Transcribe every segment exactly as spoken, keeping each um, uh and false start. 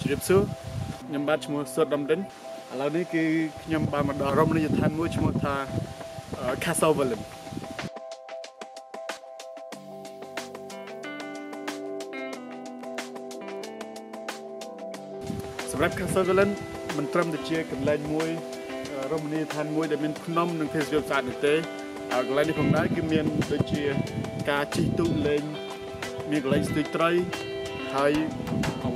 Jujutsu, Nyambat Mu Sodom Den, Alaniki Nyambamada Romani Tan Muchmota Casovalim. So, Rap Casovalim, Mantram the Chick and Lad Mui, Romani Tan Mui, the Min Pnom and Pizzo Saturday, our Gladium Nagimian, the Chia, Kachi Tung Lane, Miglace the Tray. Hãy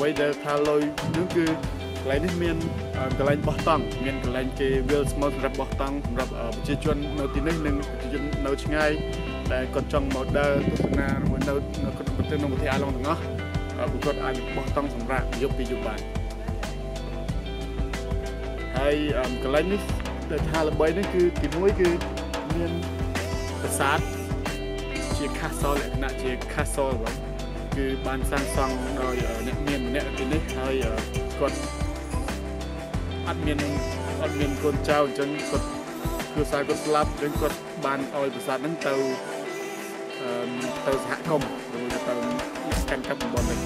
quay để thả lôi những cái cái này miền cái này bóc tang miền cái này cái Wales mới rập bóc tang rập chỉ chuyên nấu tí nấy nên chỉ chuyên nấu ngay để còn trong một đời tôi na rồi nấu nấu còn một tiếng nấu một thì ăn luôn đó cũng còn ăn bóc tang xong ra giúp đi giúp bạn hay cái này để thả lôi này cứ cái mũi cứ miền sát chỉ cá sấu lại nãy chỉ cá sấu rồi Cứ ban sang sang rồi nẹt miền một nẹt cái đấy hay còn ăn miền ăn miền con trâu chẳng còn cứ sai con slap chẳng còn ban oi bữa sáng nắng tàu tàu hạ công rồi tàu canh cắp bọn mình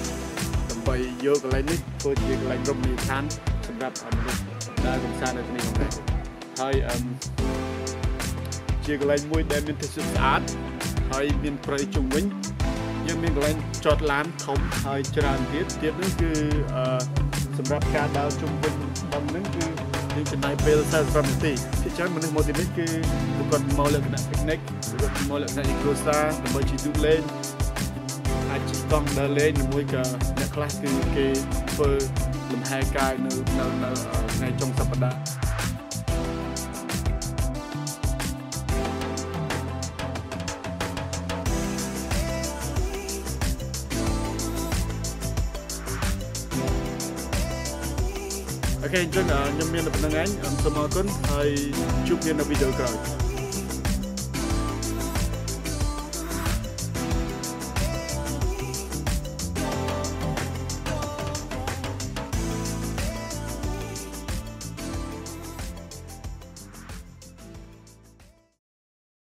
tầm bay vô cái lấy nít thôi chỉ lấy rong đi than sầm rạp ăn được đa dạng sang được cái này này hay chỉ lấy muối đem miền thực sự ăn hay miền phải chung với Nhưng mình lại chọn lán thống hơi tràn tiết tiết nữa cứ sầm rạp ca đào chung bình bằng nữa cứ những cái này bèo sao rầm tì thì chắc mình một tiếng cứ còn mau lên cái picnic rồi mau lên cái costa rồi chỉ du lên ai chỉ con đã lên mỗi cái nhà class cứ cái phơi làm hai cái nữa nữa ngày trong tập đã Ok, chúng ta nhâm miên là phần năng ánh, em sẽ mở con, hãy chúc miên ở video card.